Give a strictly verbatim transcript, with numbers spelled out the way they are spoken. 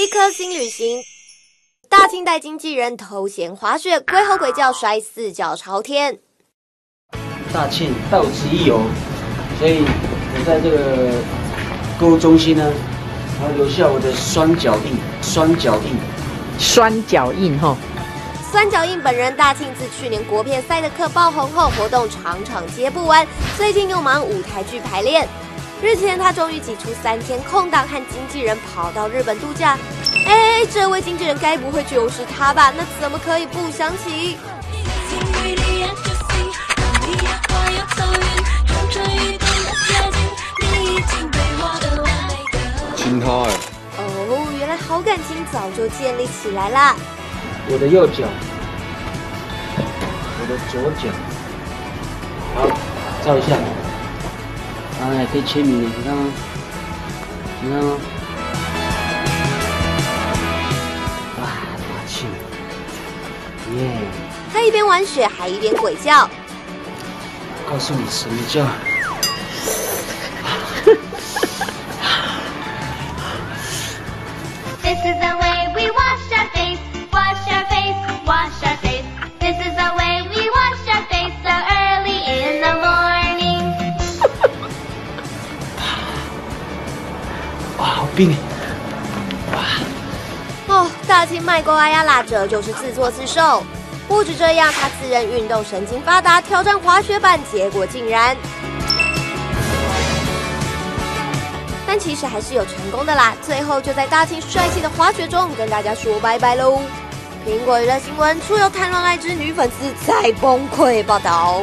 一颗星旅行。大清代经纪人头衔滑雪，龟吼鬼叫，摔四脚朝天。大庆到此一游，所以我在这个购物中心呢，我留下我的双脚印，双脚印，双脚印哈。 酸脚印本人大庆自去年国片赛的课爆红后，活动场场接不完，最近又忙舞台剧排练。日前他终于挤出三天空档，和经纪人跑到日本度假。哎，这位经纪人该不会就是他吧？那怎么可以不想起？亲他哎！哦，原来好感情早就建立起来啦。 我的右脚，我的左脚，好，照一下，哎，可以签名，你看吗？你看吗？哇，大庆，耶！他一边玩雪还一边鬼叫。告诉你什么叫？This is the way we wash our face. Wash our face, wash our face. This is the way we wash our face so early in the morning. 哇，好冰！哇！哦，大庆麦哥阿亚拉这就是自作自受。不止这样，他自认运动神经发达，挑战滑雪板，结果竟然……但其实还是有成功的啦。最后就在大庆帅气的滑雪中跟大家说拜拜喽。 苹果娱乐新闻出游谈恋爱之女粉丝再崩溃报道。